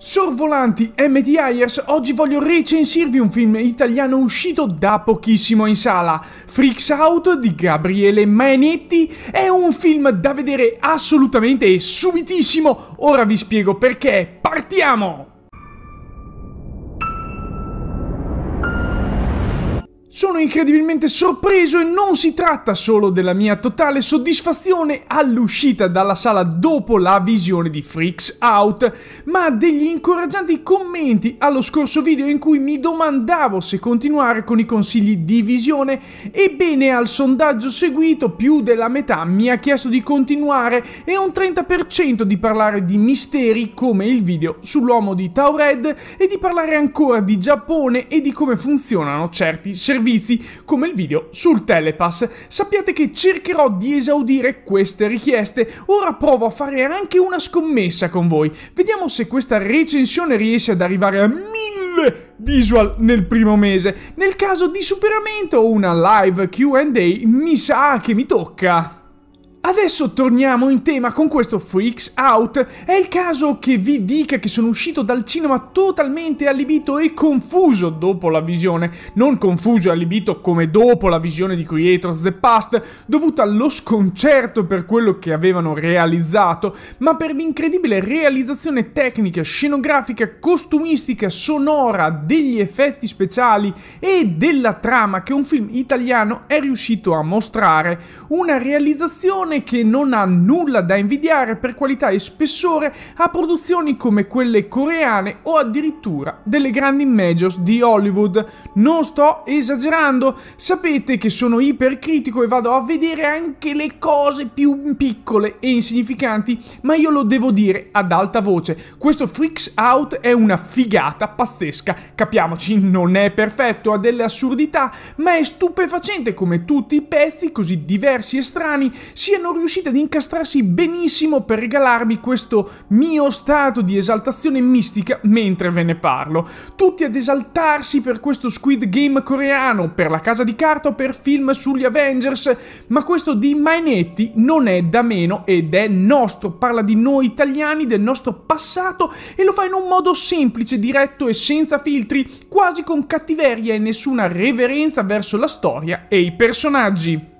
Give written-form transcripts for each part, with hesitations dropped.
Sorvolanti e MDIers, oggi voglio recensirvi un film italiano uscito da pochissimo in sala. Freaks Out di Gabriele Mainetti è un film da vedere assolutamente e subitissimo. Ora vi spiego perché. Partiamo! Sono incredibilmente sorpreso e non si tratta solo della mia totale soddisfazione all'uscita dalla sala dopo la visione di Freaks Out, ma degli incoraggianti commenti allo scorso video in cui mi domandavo se continuare con i consigli di visione. Ebbene, al sondaggio seguito più della metà mi ha chiesto di continuare e un 30% di parlare di misteri come il video sull'uomo di Taured e di parlare ancora di Giappone e di come funzionano certi servizi. Come il video sul Telepass. Sappiate che cercherò di esaudire queste richieste. Ora provo a fare anche una scommessa con voi. Vediamo se questa recensione riesce ad arrivare a 1000 visual nel primo mese. Nel caso di superamento o una live Q&A, mi sa che mi tocca. Adesso torniamo in tema con questo Freaks Out. È il caso che vi dica che sono uscito dal cinema totalmente allibito e confuso dopo la visione. Non confuso e allibito come dopo la visione di Creators of The Past, dovuta allo sconcerto per quello che avevano realizzato, ma per l'incredibile realizzazione tecnica, scenografica, costumistica, sonora, degli effetti speciali e della trama che un film italiano è riuscito a mostrare. Una realizzazione che non ha nulla da invidiare per qualità e spessore a produzioni come quelle coreane o addirittura delle grandi majors di Hollywood. Non sto esagerando, sapete che sono ipercritico e vado a vedere anche le cose più piccole e insignificanti, ma io lo devo dire ad alta voce: questo Freaks Out è una figata pazzesca. Capiamoci, non è perfetto, ha delle assurdità, ma è stupefacente come tutti i pezzi così diversi e strani siano riusciti ad incastrarsi benissimo per regalarmi questo mio stato di esaltazione mistica mentre ve ne parlo. Tutti ad esaltarsi per questo Squid Game coreano, per La Casa di Carta o per film sugli Avengers, ma questo di Mainetti non è da meno ed è nostro, parla di noi italiani, del nostro passato e lo fa in un modo semplice, diretto e senza filtri, quasi con cattiveria e nessuna reverenza verso la storia e i personaggi.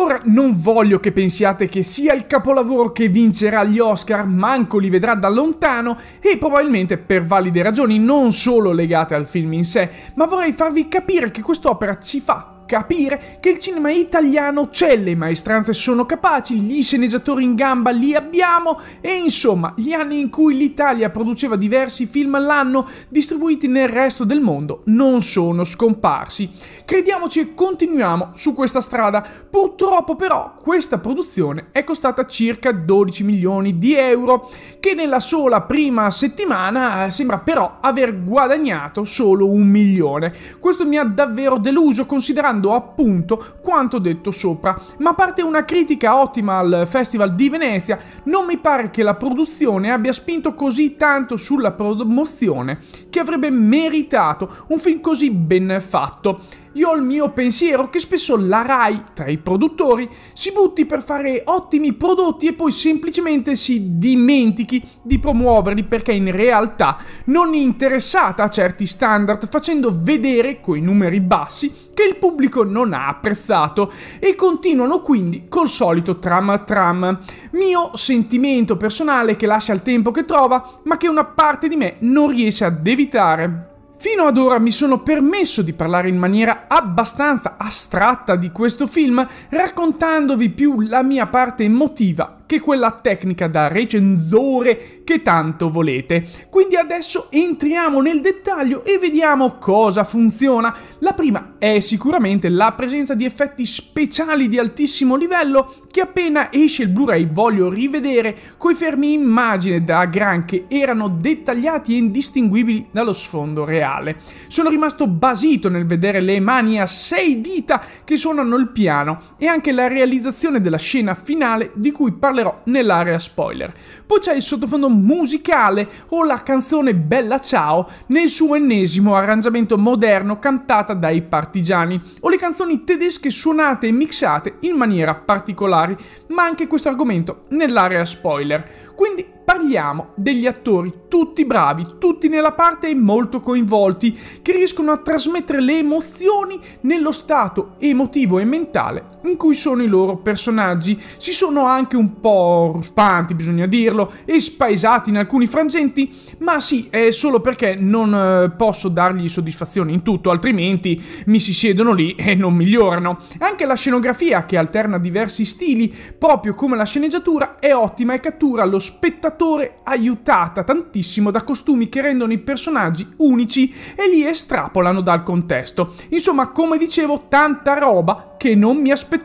Ora, non voglio che pensiate che sia il capolavoro che vincerà gli Oscar, manco li vedrà da lontano, e probabilmente per valide ragioni non solo legate al film in sé, ma vorrei farvi capire che quest'opera ci fa capire che il cinema italiano c'è, le maestranze sono capaci, gli sceneggiatori in gamba li abbiamo e insomma gli anni in cui l'Italia produceva diversi film all'anno distribuiti nel resto del mondo non sono scomparsi. Crediamoci e continuiamo su questa strada. Purtroppo però questa produzione è costata circa 12 milioni di euro, che nella sola prima settimana sembra però aver guadagnato solo 1 milione. Questo mi ha davvero deluso, considerando appunto quanto detto sopra, ma a parte una critica ottima al Festival di Venezia, non mi pare che la produzione abbia spinto così tanto sulla promozione che avrebbe meritato un film così ben fatto. Io ho il mio pensiero che spesso la Rai, tra i produttori, si butti per fare ottimi prodotti e poi semplicemente si dimentichi di promuoverli perché in realtà non è interessata a certi standard, facendo vedere coi numeri bassi che il pubblico non ha apprezzato, e continuano quindi col solito tram. Mio sentimento personale che lascia il tempo che trova, ma che una parte di me non riesce ad evitare. Fino ad ora mi sono permesso di parlare in maniera abbastanza astratta di questo film, raccontandovi più la mia parte emotiva che quella tecnica da recensore che tanto volete. Quindi adesso entriamo nel dettaglio e vediamo cosa funziona. La prima è sicuramente la presenza di effetti speciali di altissimo livello che appena esce il Blu-ray voglio rivedere, coi fermi immagine da gran che erano dettagliati e indistinguibili dallo sfondo reale. Sono rimasto basito nel vedere le mani a 6 dita che suonano il piano e anche la realizzazione della scena finale di cui parlerò nell'area spoiler. Poi c'è il sottofondo musicale o la canzone Bella Ciao nel suo ennesimo arrangiamento moderno cantata dai partigiani, o le canzoni tedesche suonate e mixate in maniera particolare, ma anche questo argomento nell'area spoiler. Quindi Parliamo degli attori, tutti bravi, tutti nella parte e molto coinvolti, che riescono a trasmettere le emozioni nello stato emotivo e mentale in cui sono i loro personaggi. Si sono anche un po' ruspanti, bisogna dirlo, e spaesati in alcuni frangenti, ma sì, è solo perché non posso dargli soddisfazione in tutto, altrimenti mi si siedono lì e non migliorano. Anche la scenografia, che alterna diversi stili, proprio come la sceneggiatura, è ottima e cattura lo spettatore, aiutata tantissimo da costumi che rendono i personaggi unici e li estrapolano dal contesto. Insomma, come dicevo, tanta roba che non mi aspettavo.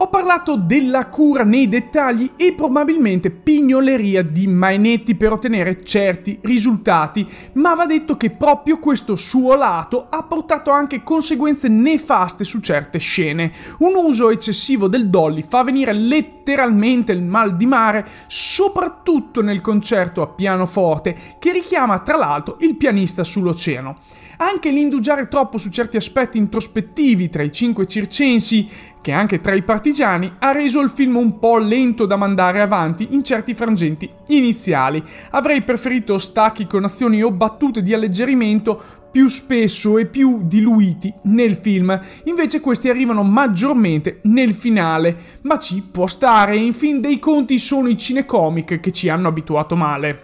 Ho parlato della cura nei dettagli e probabilmente pignoleria di Mainetti per ottenere certi risultati, ma va detto che proprio questo suo lato ha portato anche conseguenze nefaste su certe scene. Un uso eccessivo del dolly fa venire letteralmente il mal di mare, soprattutto nel concerto a pianoforte, che richiama tra l'altro il pianista sull'oceano. Anche l'indugiare troppo su certi aspetti introspettivi tra i 5 circensi, che anche tra i partigiani, ha reso il film un po' lento da mandare avanti in certi frangenti iniziali. Avrei preferito stacchi con azioni o battute di alleggerimento più spesso e più diluiti nel film, invece questi arrivano maggiormente nel finale, ma ci può stare, in fin dei conti sono i cinecomic che ci hanno abituato male.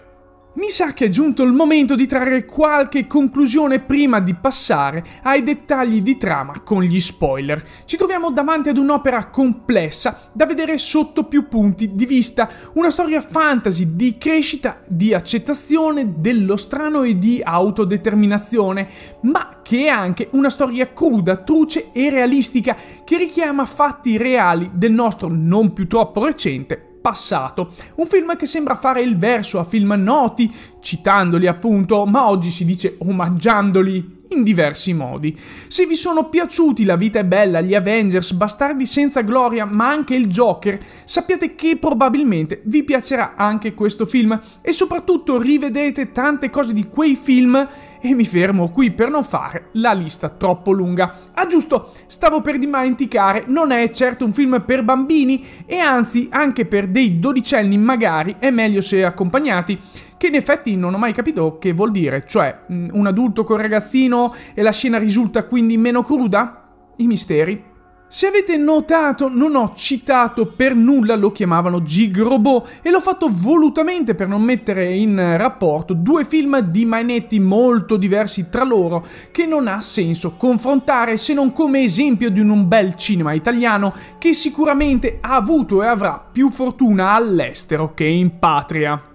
Mi sa che è giunto il momento di trarre qualche conclusione prima di passare ai dettagli di trama con gli spoiler. Ci troviamo davanti ad un'opera complessa da vedere sotto più punti di vista, una storia fantasy di crescita, di accettazione dello strano e di autodeterminazione, ma che è anche una storia cruda, truce e realistica che richiama fatti reali del nostro non più troppo recente passato. Un film che sembra fare il verso a film noti, citandoli appunto, ma oggi si dice omaggiandoli in diversi modi. Se vi sono piaciuti La vita è bella, gli Avengers, Bastardi senza gloria, ma anche il Joker, sappiate che probabilmente vi piacerà anche questo film e soprattutto rivedrete tante cose di quei film. E mi fermo qui per non fare la lista troppo lunga. Ah giusto, stavo per dimenticare, non è certo un film per bambini e anzi anche per dei dodicenni magari è meglio se accompagnati, che in effetti non ho mai capito che vuol dire, cioè un adulto col ragazzino e la scena risulta quindi meno cruda? I misteri. Se avete notato, non ho citato per nulla Lo chiamavano Jeeg Robot e l'ho fatto volutamente per non mettere in rapporto due film di Mainetti molto diversi tra loro che non ha senso confrontare se non come esempio di un bel cinema italiano che sicuramente ha avuto e avrà più fortuna all'estero che in patria.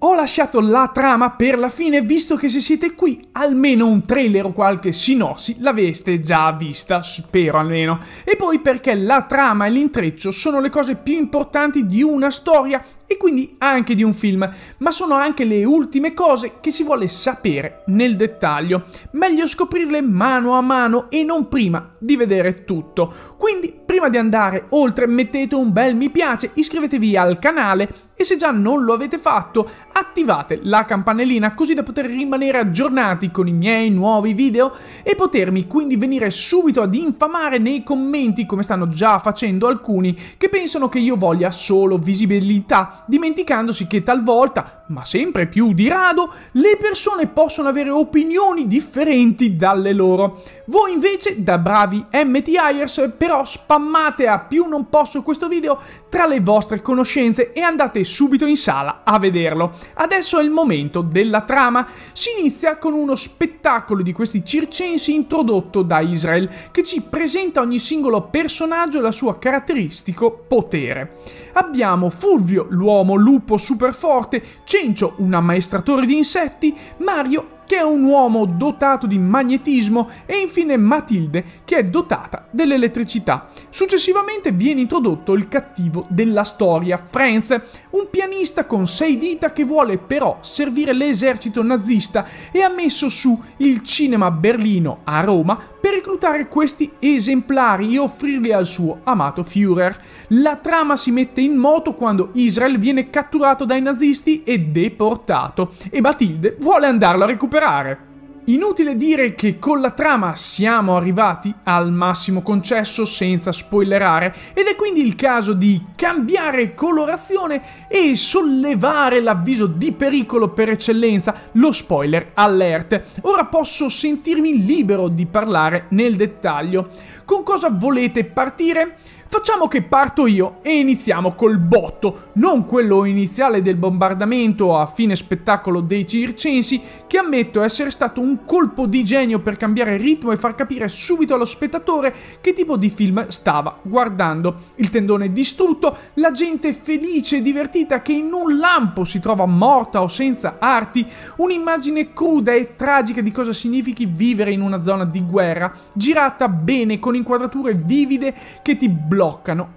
Ho lasciato la trama per la fine, visto che se siete qui almeno un trailer o qualche sinossi l'aveste già vista, spero almeno. E poi perché la trama e l'intreccio sono le cose più importanti di una storia e quindi anche di un film, ma sono anche le ultime cose che si vuole sapere nel dettaglio. Meglio scoprirle mano a mano e non prima di vedere tutto. Quindi prima di andare oltre mettete un bel mi piace, iscrivetevi al canale e se già non lo avete fatto attivate la campanellina così da poter rimanere aggiornati con i miei nuovi video e potermi quindi venire subito ad infamare nei commenti come stanno già facendo alcuni che pensano che io voglia solo visibilità, dimenticandosi che talvolta, ma sempre più di rado, le persone possono avere opinioni differenti dalle loro. Voi invece, da bravi MTIers, però spammate a più non posso questo video tra le vostre conoscenze e andate subito in sala a vederlo. Adesso è il momento della trama. Si inizia con uno spettacolo di questi circensi introdotto da Israel, che ci presenta ogni singolo personaggio e la sua caratteristico potere. Abbiamo Fulvio, l'uomo lupo super forte, Cencio, un ammaestratore di insetti, Mario, che è un uomo dotato di magnetismo e infine Matilde, che è dotata dell'elettricità. Successivamente viene introdotto il cattivo della storia, Franz, un pianista con 6 dita che vuole però servire l'esercito nazista e ha messo su il cinema Berlino a Roma per reclutare questi esemplari e offrirli al suo amato Führer. La trama si mette in moto quando Israel viene catturato dai nazisti e deportato e Matilde vuole andarlo a recuperare. Inutile dire che con la trama siamo arrivati al massimo concesso senza spoilerare, ed è quindi il caso di cambiare colorazione e sollevare l'avviso di pericolo per eccellenza, lo spoiler alert. Ora posso sentirmi libero di parlare nel dettaglio. Con cosa volete partire? Facciamo che parto io e iniziamo col botto, non quello iniziale del bombardamento a fine spettacolo dei circensi, che ammetto essere stato un colpo di genio per cambiare ritmo e far capire subito allo spettatore che tipo di film stava guardando. Il tendone distrutto, la gente felice e divertita che in un lampo si trova morta o senza arti, un'immagine cruda e tragica di cosa significhi vivere in una zona di guerra, girata bene con inquadrature vivide che ti bloccano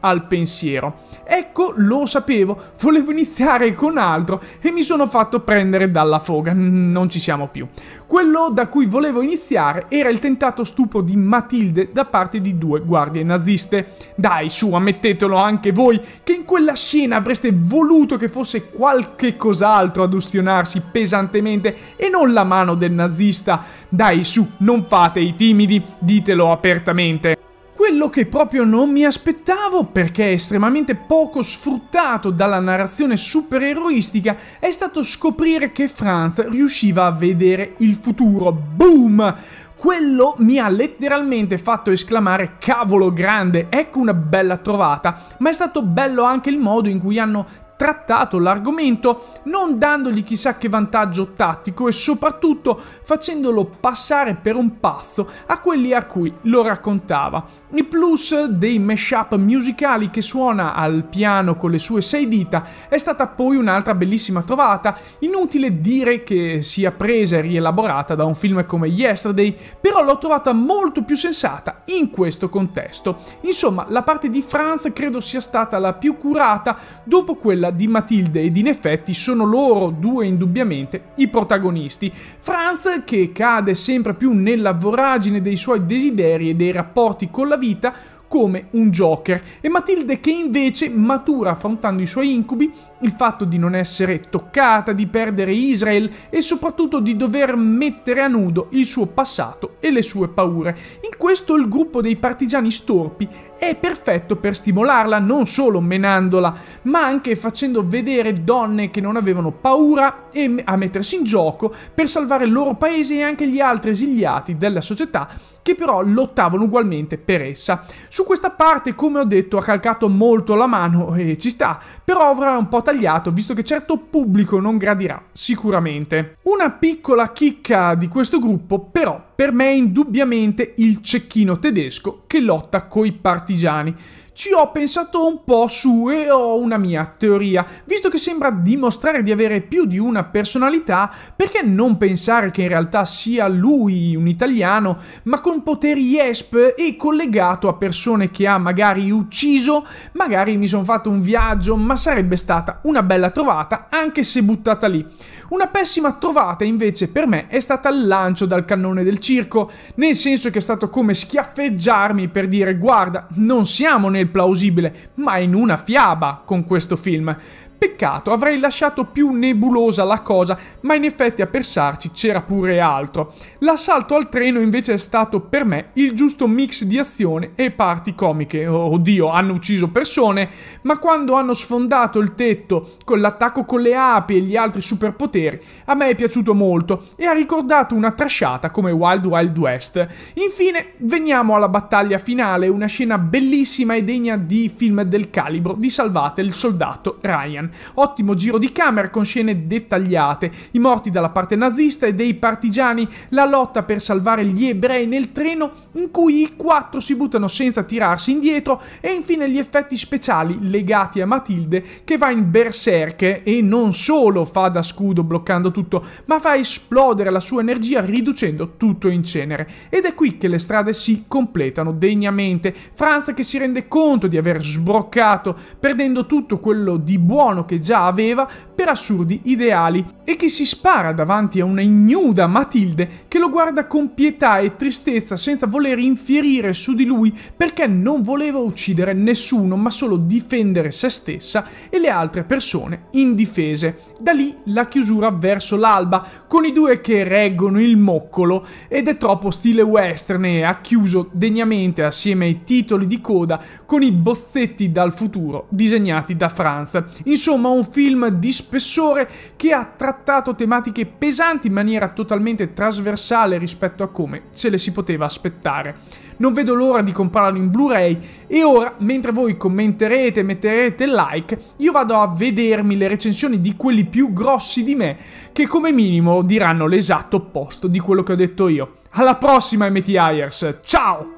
al pensiero. Ecco, lo sapevo, volevo iniziare con altro e mi sono fatto prendere dalla foga, non ci siamo più. Quello da cui volevo iniziare era il tentato stupro di Matilde da parte di due guardie naziste. Dai su, ammettetelo anche voi che in quella scena avreste voluto che fosse qualche cos'altro ad ustionarsi pesantemente e non la mano del nazista. Dai su, non fate i timidi, ditelo apertamente. Quello che proprio non mi aspettavo, perché è estremamente poco sfruttato dalla narrazione supereroistica, è stato scoprire che Franz riusciva a vedere il futuro. Boom! Quello mi ha letteralmente fatto esclamare cavolo grande, ecco una bella trovata, ma è stato bello anche il modo in cui hanno trattato l'argomento, non dandogli chissà che vantaggio tattico e soprattutto facendolo passare per un pazzo a quelli a cui lo raccontava. Il plus dei mashup musicali che suona al piano con le sue 6 dita è stata poi un'altra bellissima trovata, inutile dire che sia presa e rielaborata da un film come Yesterday, però l'ho trovata molto più sensata in questo contesto. Insomma, la parte di Franz credo sia stata la più curata dopo quella di Matilde, ed in effetti sono loro due indubbiamente i protagonisti. Franz che cade sempre più nella voragine dei suoi desideri e dei rapporti con la vita come un Joker, e Matilde che invece matura affrontando i suoi incubi, il fatto di non essere toccata, di perdere Israel e soprattutto di dover mettere a nudo il suo passato e le sue paure. In questo il gruppo dei partigiani storpi è perfetto per stimolarla, non solo menandola, ma anche facendo vedere donne che non avevano paura e a mettersi in gioco per salvare il loro paese e anche gli altri esiliati della società, che però lottavano ugualmente per essa. Su questa parte, come ho detto, ha calcato molto la mano e ci sta, però avrà un po' tagliato, visto che certo pubblico non gradirà sicuramente. Una piccola chicca di questo gruppo, però, per me è indubbiamente il cecchino tedesco che lotta coi partigiani. Ci ho pensato un po' su e ho una mia teoria, visto che sembra dimostrare di avere più di una personalità, perché non pensare che in realtà sia lui un italiano, ma con poteri ESP e collegato a persone che ha magari ucciso, magari mi sono fatto un viaggio, ma sarebbe stata una bella trovata anche se buttata lì. Una pessima trovata invece per me è stata il lancio dal cannone del circo, nel senso che è stato come schiaffeggiarmi per dire guarda, non siamo nel plausibile, ma in una fiaba con questo film. Peccato, avrei lasciato più nebulosa la cosa, ma in effetti a pensarci c'era pure altro. L'assalto al treno invece è stato per me il giusto mix di azione e parti comiche. Oddio, hanno ucciso persone, ma quando hanno sfondato il tetto con l'attacco con le api e gli altri superpoteri, a me è piaciuto molto e ha ricordato una trashata come Wild Wild West. Infine, veniamo alla battaglia finale, una scena bellissima e degna di film del calibro di Salvate il soldato Ryan. Ottimo giro di camera con scene dettagliate, i morti dalla parte nazista e dei partigiani, la lotta per salvare gli ebrei nel treno in cui i 4 si buttano senza tirarsi indietro, e infine gli effetti speciali legati a Matilde che va in berserk e non solo fa da scudo bloccando tutto, ma fa esplodere la sua energia riducendo tutto in cenere. Ed è qui che le strade si completano degnamente. Franz che si rende conto di aver sbroccato, perdendo tutto quello di buono che già aveva per assurdi ideali, e che si spara davanti a una ignuda Matilde che lo guarda con pietà e tristezza senza voler infierire su di lui, perché non voleva uccidere nessuno ma solo difendere se stessa e le altre persone indifese. Da lì la chiusura verso l'alba, con i due che reggono il moccolo, ed è troppo stile western e ha chiuso degnamente assieme ai titoli di coda con i bozzetti dal futuro disegnati da Franz. Insomma, un film di spessore che ha trattato tematiche pesanti in maniera totalmente trasversale rispetto a come se le si poteva aspettare. Non vedo l'ora di comprarlo in Blu-ray e ora, mentre voi commenterete e metterete like, io vado a vedermi le recensioni di quelli più grossi di me che come minimo diranno l'esatto opposto di quello che ho detto io. Alla prossima MTIers, ciao!